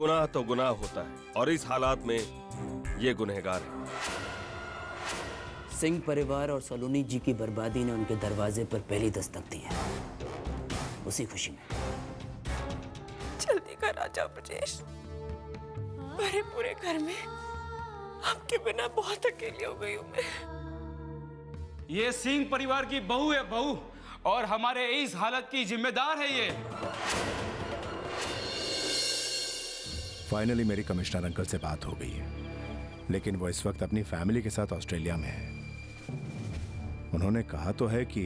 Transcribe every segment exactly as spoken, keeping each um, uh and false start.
गुनाह तो गुनाह होता है और इस हालात में ये गुनहगार है। सिंह परिवार और सलोनी जी की बर्बादी ने उनके दरवाजे पर पहली दस्तक दी है। उसी खुशी में जल्दी का राजा ब्रिजेश, मेरे पूरे घर में आपके बिना बहुत अकेली हो गई हूं मैं। ये सिंह परिवार की बहू है, बहू, और हमारे इस हालत की जिम्मेदार है ये। फाइनली मेरी कमिश्नर अंकल से बात हो गई है, लेकिन वो इस वक्त अपनी फैमिली के साथ ऑस्ट्रेलिया में है। उन्होंने कहा तो है कि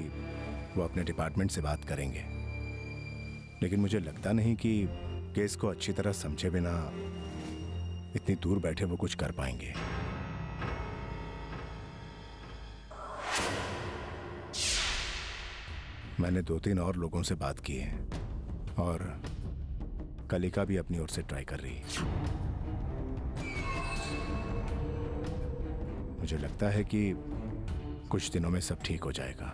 वो अपने डिपार्टमेंट से बात करेंगे, लेकिन मुझे लगता नहीं कि केस को अच्छी तरह समझे बिना इतनी दूर बैठे वो कुछ कर पाएंगे। मैंने दो तीन और लोगों से बात की है और कलिका भी अपनी ओर से ट्राई कर रही है। मुझे लगता है कि कुछ दिनों में सब ठीक हो जाएगा।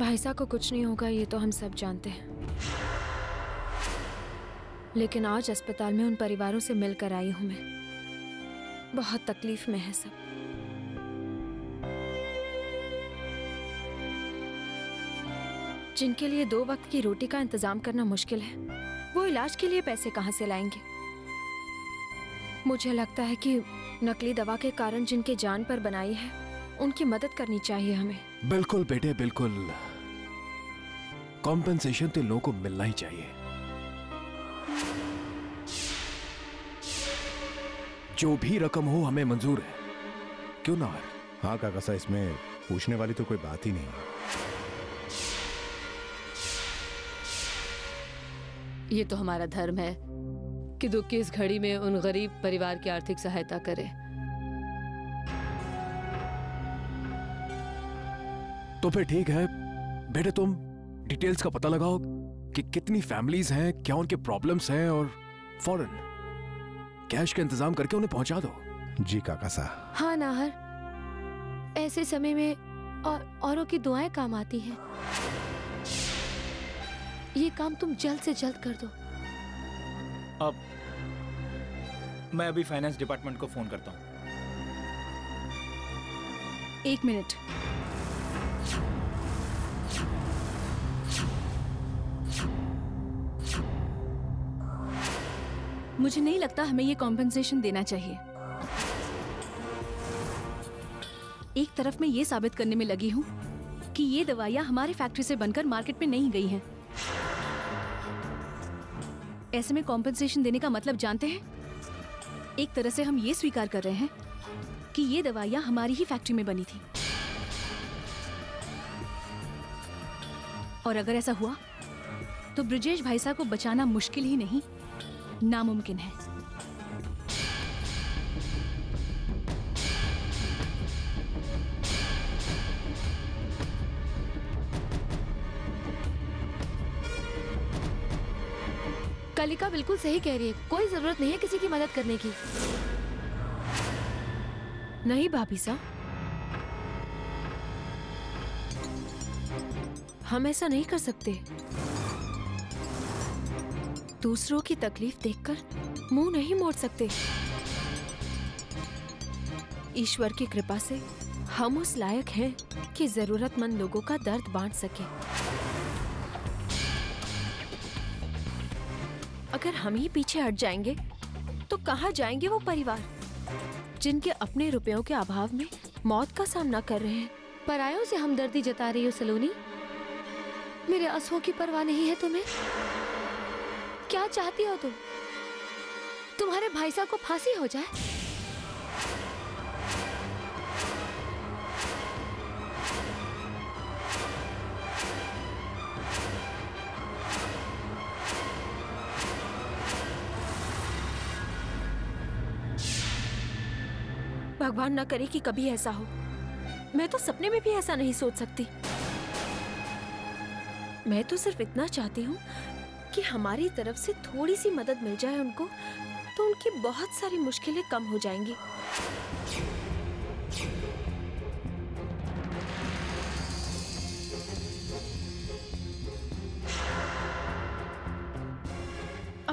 भाई साहब को कुछ नहीं होगा ये तो हम सब जानते हैं, लेकिन आज अस्पताल में उन परिवारों से मिलकर आई हूं मैं। बहुत तकलीफ में है सब। जिनके लिए दो वक्त की रोटी का इंतजाम करना मुश्किल है, वो इलाज के लिए पैसे कहां से लाएंगे? मुझे लगता है कि नकली दवा के कारण जिनके जान पर बनाई है, उनकी मदद करनी चाहिए हमें। बिल्कुल बेटे, बिल्कुल। कॉम्पेंसेशन तो लोगों को मिलना ही चाहिए। जो भी रकम हो हमें मंजूर है, क्यों ना? हाँ काका साहब, इसमें पूछने वाली तो कोई बात ही नहीं है। ये तो हमारा धर्म है कि दुख की इस घड़ी में उन गरीब परिवार की आर्थिक सहायता करें। तो फिर ठीक है बेटे, तुम डिटेल्स का पता लगाओ कि कितनी फैमिलीज हैं, क्या उनके प्रॉब्लम्स हैं, और फौरन कैश का इंतजाम करके उन्हें पहुंचा दो। जी काका साहब। हाँ नाहर, ऐसे समय में और औरों की दुआएं काम आती हैं। ये काम तुम जल्द से जल्द कर दो। अब मैं अभी फाइनेंस डिपार्टमेंट को फोन करता हूँ। एक मिनट, मुझे नहीं लगता हमें ये कॉम्पेंसेशन देना चाहिए। एक तरफ मैं ये साबित करने में लगी हूं कि ये दवाइयां हमारे फैक्ट्री से बनकर मार्केट में नहीं गई हैं। ऐसे में कॉम्पेंसेशन देने का मतलब जानते हैं? एक तरह से हम ये स्वीकार कर रहे हैं कि ये दवाइयां हमारी ही फैक्ट्री में बनी थी, और अगर ऐसा हुआ तो ब्रिजेश भाई साहब को बचाना मुश्किल ही नहीं, नामुमकिन है। कलिका बिल्कुल सही कह रही है, कोई जरूरत नहीं है किसी की मदद करने की। नहीं भाभी साहब, हम ऐसा नहीं कर सकते। दूसरों की तकलीफ देखकर मुंह नहीं मोड़ सकते। ईश्वर की कृपा से हम उस लायक हैं कि जरूरतमंद लोगों का दर्द बांट सके। अगर हम ही पीछे हट जाएंगे तो कहाँ जाएंगे वो परिवार जिनके अपने रुपयों के अभाव में मौत का सामना कर रहे हैं? परायों से हमदर्दी जता रही हो सलोनी, मेरे आंसुओं की परवाह नहीं है तुम्हें? क्या चाहती हो तुम? तुम्हारे भाई साहब को फांसी हो जाए? भगवान ना करे कि कभी ऐसा हो। मैं तो सपने में भी ऐसा नहीं सोच सकती। मैं तो सिर्फ इतना चाहती हूँ कि हमारी तरफ से थोड़ी सी मदद मिल जाए उनको, तो उनकी बहुत सारी मुश्किलें कम हो जाएंगी।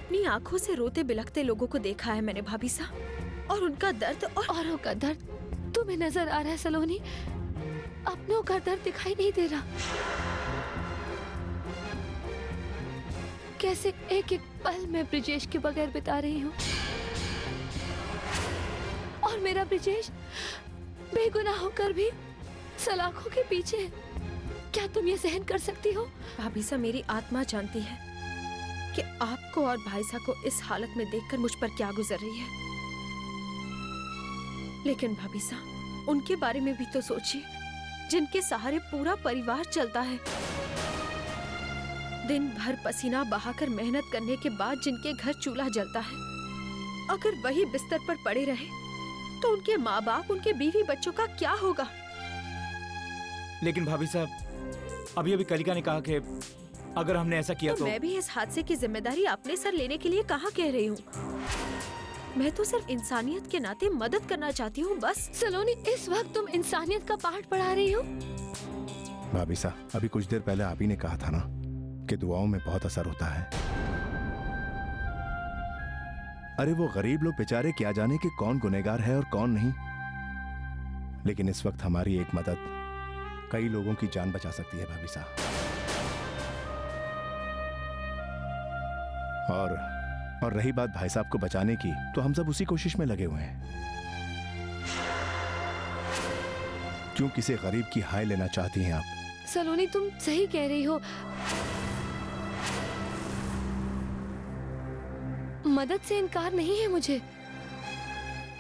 अपनी आंखों से रोते बिलखते लोगों को देखा है मैंने भाभी साहब, और उनका दर्द और औरों का दर्द तुम्हें नजर आ रहा है सलोनी, अपनों का दर्द दिखाई नहीं दे रहा। कैसे एक एक पल मैं ब्रिजेश के बगैर बिता रही हूँ, और मेरा ब्रिजेश बेगुनाह होकर भी सलाखों के पीछे है। क्या तुम ये सहन कर सकती हो? भाभी साहब मेरी आत्मा जानती है कि आपको और भाई साहब को इस हालत में देखकर मुझ पर क्या गुजर रही है, लेकिन भाभी साहब उनके बारे में भी तो सोचिए जिनके सहारे पूरा परिवार चलता है। दिन भर पसीना बहाकर मेहनत करने के बाद जिनके घर चूल्हा जलता है, अगर वही बिस्तर पर पड़े रहे तो उनके माँ बाप, उनके बीवी बच्चों का क्या होगा? लेकिन भाभी साहब अभी अभी कलिका ने कहा कि अगर हमने ऐसा किया तो, तो मैं भी इस हादसे की जिम्मेदारी अपने सर लेने के लिए कहाँ कह रही हूँ। मैं तो सिर्फ इंसानियत के नाते मदद करना चाहती हूँ बस। सलोनी इस वक्त तुम इंसानियत का पाठ पढ़ा रही हो? भाभी साहब अभी कुछ देर पहले आप ही ने कहा था ना कि दुआओं में बहुत असर होता है। अरे वो गरीब लोग बेचारे क्या जाने कि कौन गुनहगार है और कौन नहीं, लेकिन इस वक्त हमारी एक मदद कई लोगों की जान बचा सकती है भाभी साहब। और और रही बात भाई साहब को बचाने की, तो हम सब उसी कोशिश में लगे हुए हैं। क्यों किसी गरीब की हाय लेना चाहती हैं आप? सलोनी तुम सही कह रही हो, मदद से इनकार नहीं है मुझे।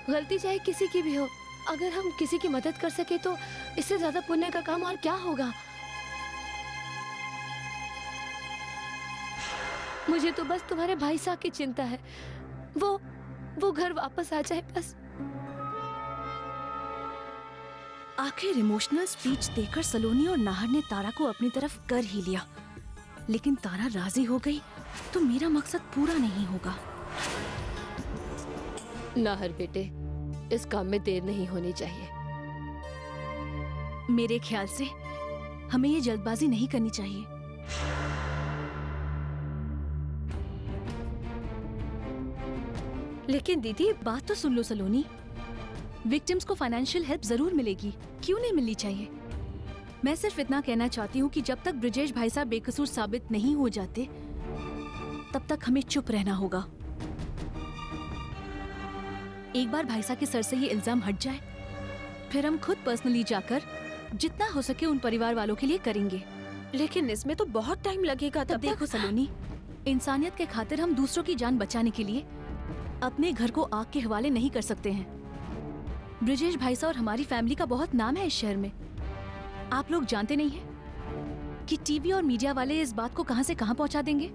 गलती चाहे किसी की भी हो, अगर हम किसी की मदद कर सके तो इससे ज्यादा पुण्य का काम और क्या होगा। मुझे तो बस तुम्हारे भाई साहब की चिंता है, वो वो घर वापस आ जाए बस। आखिर इमोशनल स्पीच देकर सलोनी और नाहर ने तारा को अपनी तरफ कर ही लिया, लेकिन तारा राजी हो गई तो मेरा मकसद पूरा नहीं होगा। नाहर बेटे इस काम में देर नहीं होनी चाहिए। मेरे ख्याल से हमें ये जल्दबाजी नहीं करनी चाहिए। लेकिन दीदी बात तो सुन लो सलोनी, विक्टिम्स को फाइनेंशियल हेल्प जरूर मिलेगी, क्यों नहीं मिलनी चाहिए। मैं सिर्फ इतना कहना चाहती हूँ कि जब तक ब्रिजेश भाई साहब बेकसूर साबित नहीं हो जाते तब तक हमें चुप रहना होगा। एक बार भाई साहब के सर से ये इल्जाम हट जाए फिर हम खुद पर्सनली जाकर जितना हो सके उन परिवार वालों के लिए करेंगे, लेकिन इसमें तो बहुत टाइम लगेगा। तब देखो सलोनी, इंसानियत के खातिर हम दूसरों की जान बचाने के लिए अपने घर को आग के हवाले नहीं कर सकते हैं। ब्रिजेश भाई साहब और हमारी फैमिली का बहुत नाम है इस शहर में। आप लोग जानते नहीं है कि टीवी और मीडिया वाले इस बात को कहां से कहां पहुंचा देंगे।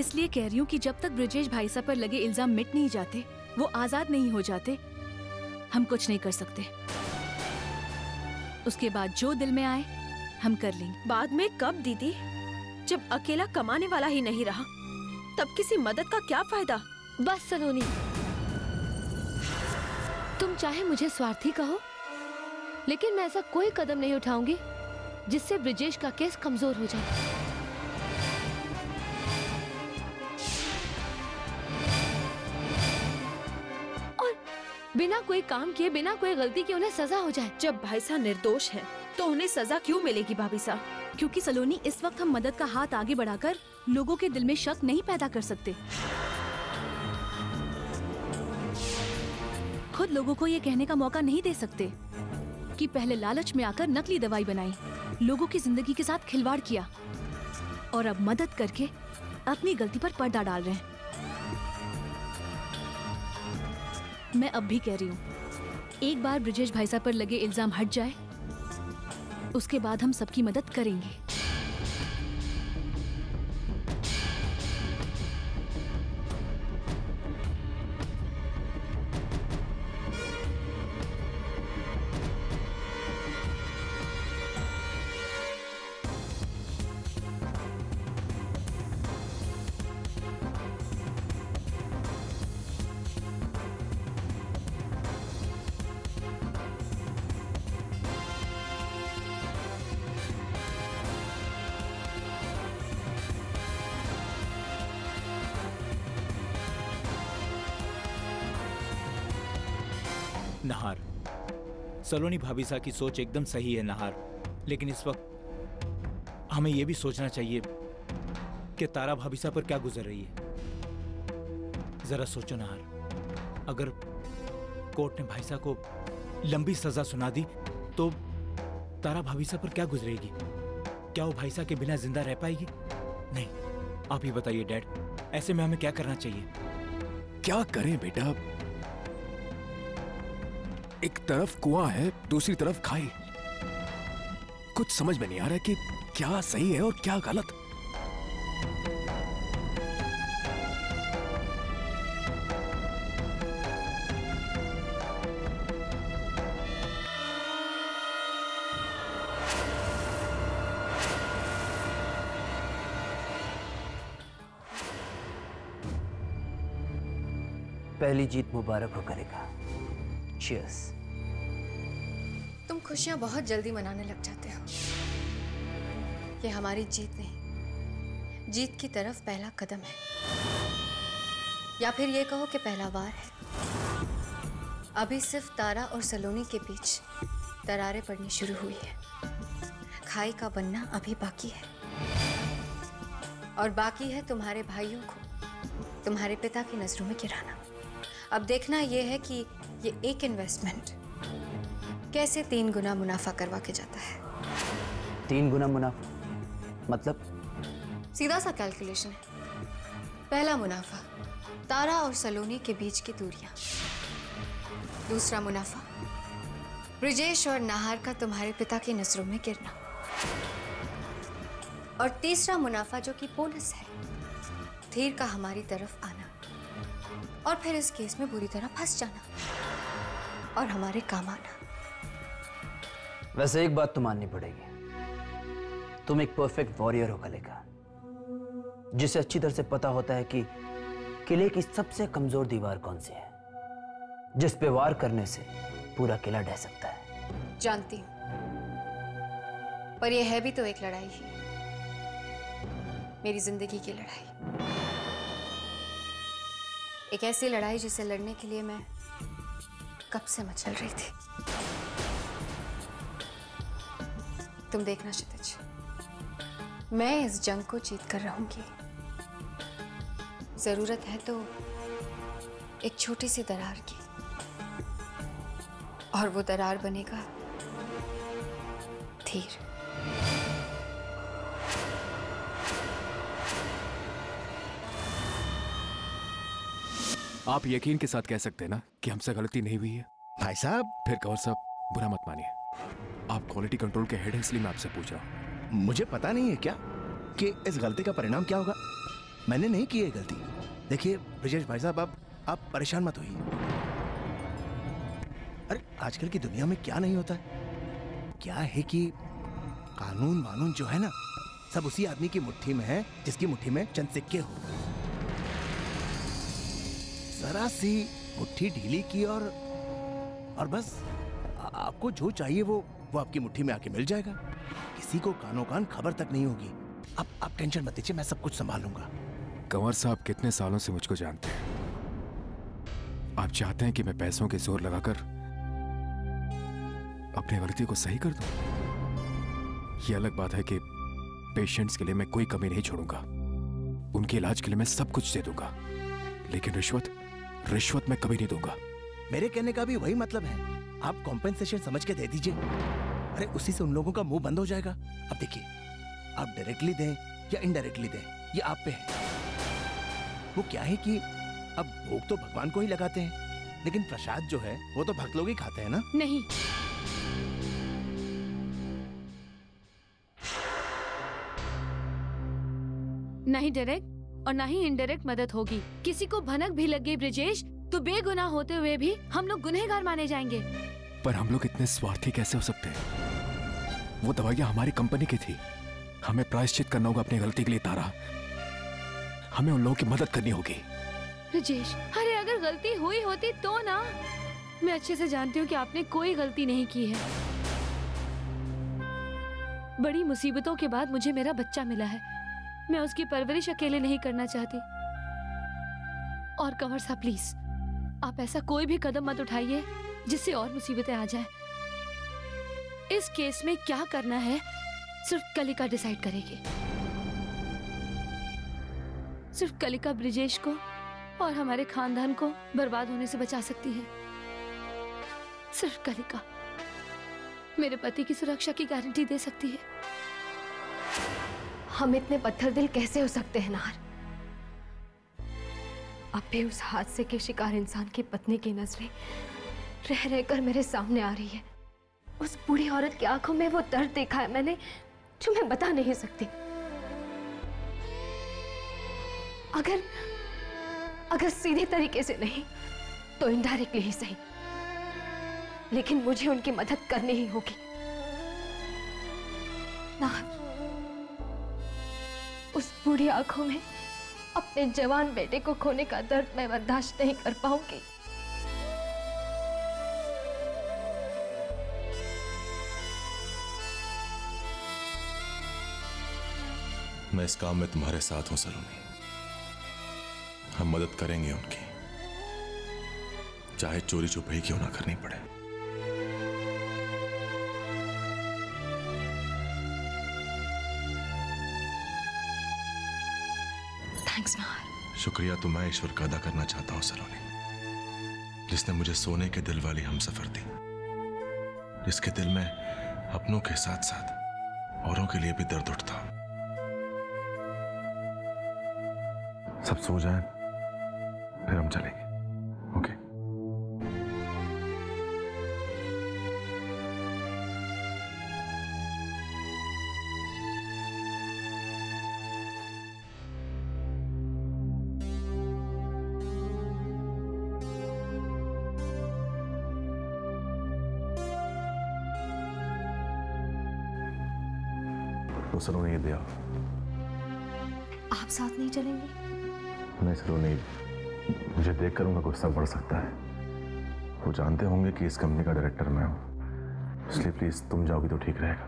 इसलिए कह रही हूँ कि जब तक ब्रिजेश भाई साहब पर लगे इल्जाम मिट नहीं जाते, वो आजाद नहीं हो जाते, हम कुछ नहीं कर सकते। उसके बाद जो दिल में आए हम कर लेंगे। बाद में कब दीदी, जब अकेला कमाने वाला ही नहीं रहा तब किसी मदद का क्या फायदा। बस सलोनी तुम चाहे मुझे स्वार्थी कहो, लेकिन मैं ऐसा कोई कदम नहीं उठाऊंगी जिससे ब्रिजेश का केस कमजोर हो जाए। बिना कोई काम किए, बिना कोई गलती के उन्हें सजा हो जाए। जब भाई साहब निर्दोष हैं, तो उन्हें सजा क्यों मिलेगी भाभी साहब? क्योंकि सलोनी इस वक्त हम मदद का हाथ आगे बढ़ाकर लोगों के दिल में शक नहीं पैदा कर सकते। खुद लोगों को ये कहने का मौका नहीं दे सकते कि पहले लालच में आकर नकली दवाई बनाई, लोगों की जिंदगी के साथ खिलवाड़ किया और अब मदद करके अपनी गलती पर पर्दा डाल रहे हैं। मैं अब भी कह रही हूँ, एक बार ब्रिजेश भाई साहब पर लगे इल्जाम हट जाए उसके बाद हम सबकी मदद करेंगे। नहार, सलोनी भाभी साहब की सोच एकदम सही है नहार, लेकिन इस वक्त हमें यह भी सोचना चाहिए कि तारा भाभी साहब पर क्या गुजर रही है। जरा सोचो नहार, अगर कोर्ट ने भाई साहब को लंबी सजा सुना दी तो तारा भाभी साहब पर क्या गुजरेगी? क्या वो भाई साहब के बिना जिंदा रह पाएगी? नहीं। आप ही बताइए डैड, ऐसे में हमें क्या करना चाहिए? क्या करें बेटा, एक तरफ कुआं है दूसरी तरफ खाई, कुछ समझ में नहीं आ रहा कि क्या सही है और क्या गलत। पहली जीत मुबारक हो करेगा। Cheers। तुम खुशियां बहुत जल्दी मनाने लग जाते हो। ये हमारी जीत नहीं, जीत की तरफ पहला कदम है, या फिर ये कहो कि पहला वार है। अभी सिर्फ तारा और सलोनी के बीच दरारें पड़नी शुरू हुई है, खाई का बनना अभी बाकी है, और बाकी है तुम्हारे भाइयों को तुम्हारे पिता की नजरों में गिराना। अब देखना यह है कि ये एक इन्वेस्टमेंट कैसे तीन गुना मुनाफा करवा के जाता है। तीन गुना मुनाफा मतलब? सीधा सा कैलकुलेशन है। पहला मुनाफा तारा और सलोनी के बीच की दूरियां, दूसरा मुनाफा ब्रिजेश और नाहर का तुम्हारे पिता की नजरों में गिरना, और तीसरा मुनाफा जो कि बोनस है, धीर का हमारी तरफ आना और फिर इस केस में बुरी तरह फंस जाना और हमारे काम आना। वैसे एक बात तो माननी पड़ेगी, तुम एक परफेक्ट वॉरियर हो कलेका, जिसे अच्छी तरह से पता होता है कि किले की सबसे कमजोर दीवार कौन सी है, जिस पे वार करने से पूरा किला ढह सकता है। जानती हूं, पर यह है भी तो एक लड़ाई ही, मेरी जिंदगी की लड़ाई, एक ऐसी लड़ाई जिसे लड़ने के लिए मैं कब से मचल रही थी। तुम देखना क्षितिज, मैं इस जंग को जीत कर रहूंगी। जरूरत है तो एक छोटी सी दरार की, और वो दरार बनेगा धीर। आप यकीन के साथ कह सकते हैं ना कि हमसे गलती नहीं हुई है भाई साहब? फिर कंवर साहब बुरा मत मानिए, आप क्वालिटी कंट्रोल के हेड हैं इसलिए मैं आपसे पूछ रहा हूँ। मुझे पता नहीं है क्या कि इस गलती का परिणाम क्या होगा, मैंने नहीं की है गलती। देखिए ब्रिजेश भाई साहब, आप आप परेशान मत होइए। अरे आजकल की दुनिया में क्या नहीं होता है। क्या है कि कानून वानून जो है ना, सब उसी आदमी की मुट्ठी में है जिसकी मुट्ठी में चंद सिक्के हो। जरा सी मुट्ठी ढीली की और और बस आ, आपको जो चाहिए वो वो आपकी मुट्ठी में आके मिल जाएगा। किसी को कानों कान खबर तक नहीं होगी। अब आप टेंशन मत लीजिए, मैं सब कुछ संभालूंगा। कंवर साहब कितने सालों से मुझको जानते हैं, आप चाहते हैं कि मैं पैसों के जोर लगाकर अपनी गलती को सही कर दूं। ये अलग बात है कि पेशेंट्स के लिए मैं कोई कमी नहीं छोड़ूंगा, उनके इलाज के लिए मैं सब कुछ दे दूंगा, लेकिन रिश्वत रिश्वत मैं कभी नहीं दूंगा। मेरे कहने का भी वही मतलब है, आप कॉम्पेंसेशन समझ के दे दीजिए। अरे उसी से उन लोगों का मुंह बंद हो जाएगा। अब देखिए, आप डायरेक्टली दें या इनडायरेक्टली दें, ये आप पे है। वो क्या है कि अब भोग तो भगवान को ही लगाते हैं, लेकिन प्रसाद जो है वो तो भक्त लोग ही खाते हैं ना। नहीं, नहीं डायरेक्ट और ना ही इनडायरेक्ट मदद होगी। किसी को भनक भी लग गई ब्रिजेश तो बेगुनाह होते हुए भी हम लोग गुनहगार माने जाएंगे। पर हम लोग इतने स्वार्थी कैसे हो सकते हैं? वो दवाइयाँ हमारी कंपनी की थी, हमें प्रायश्चित करना होगा अपनी गलती के लिए तारा, हमें उन लोगों की मदद करनी होगी। ब्रिजेश, अरे अगर गलती हुई होती तो ना, मैं अच्छे से जानती हूँ कि आपने कोई गलती नहीं की है। बड़ी मुसीबतों के बाद मुझे मेरा बच्चा मिला है, मैं उसकी परवरिश अकेले नहीं करना चाहती। और कंवर साहब प्लीज, आप ऐसा कोई भी कदम मत उठाइए जिससे और मुसीबतें आ जाएं। इस केस में क्या करना है सिर्फ कलिका डिसाइड करेगी। सिर्फ कलिका ब्रिजेश को और हमारे खानदान को बर्बाद होने से बचा सकती है। सिर्फ कलिका मेरे पति की सुरक्षा की गारंटी दे सकती है। हम इतने पत्थर दिल कैसे हो सकते हैं नाहर? अब भी उस हादसे के शिकार इंसान की पत्नी की नजरें रह रहकर मेरे सामने आ रही है। उस बूढ़ी औरत की आंखों में वो दर्द देखा है मैंने जो मैं बता नहीं सकती। अगर अगर सीधे तरीके से नहीं तो इनडायरेक्टली ही सही, लेकिन मुझे उनकी मदद करनी ही होगी। उस बूढ़ी आंखों में अपने जवान बेटे को खोने का दर्द मैं बर्दाश्त नहीं कर पाऊंगी। मैं इस काम में तुम्हारे साथ हूं सलोनी। हम मदद करेंगे उनकी, चाहे चोरी छुपे क्यों ना करनी पड़े। थैंक्स नाहर। शुक्रिया तो मैं ईश्वर का अदा करना चाहता हूं सलोनी, जिसने मुझे सोने के दिल वाली हम सफर दी, जिसके दिल में अपनों के साथ साथ औरों के लिए भी दर्द उठता। सब सो जाए फिर हम चलेंगे। ओके तो सलोनी ये दिया आप साथ नहीं चलेंगे? नहीं सलोनी, मुझे देखकर उनका गुस्सा बढ़ सकता है। वो जानते होंगे कि इस कंपनी का डायरेक्टर मैं हूं, इसलिए प्लीज तुम जाओगी तो ठीक रहेगा।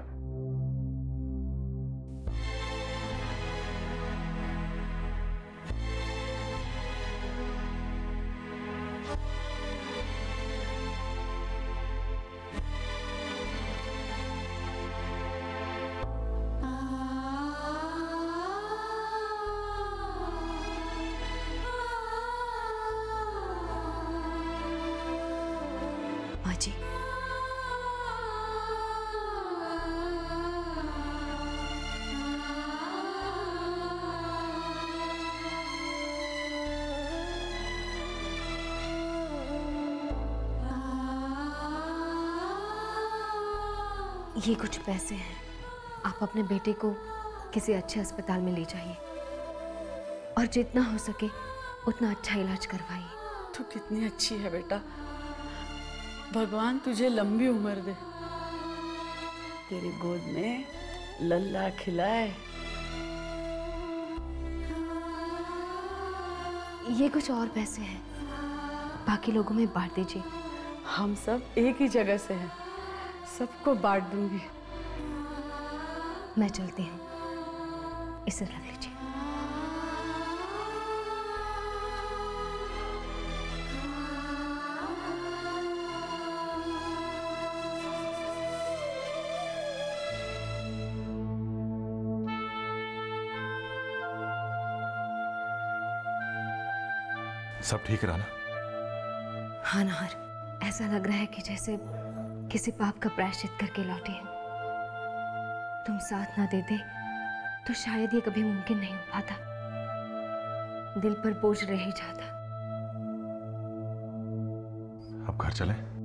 ये कुछ पैसे हैं, आप अपने बेटे को किसी अच्छे अस्पताल में ले जाइए और जितना हो सके उतना अच्छा इलाज करवाइए। तू कितनी अच्छी है बेटा, भगवान तुझे लंबी उम्र दे। तेरी गोद में लल्ला खिलाए। ये कुछ और पैसे हैं, बाकी लोगों में बांट दीजिए। हम सब एक ही जगह से हैं, सबको बांट दूंगी। मैं चलती हूँ, इसे रख लीजिए। सब ठीक रहा ना? हाँ नाहर, ऐसा लग रहा है कि जैसे किसी पाप का प्रायश्चित करके लौटे हैं। तुम साथ ना देते तो शायद ये कभी मुमकिन नहीं हो पाता। दिल पर बोझ रह ही जाता। अब घर चलें?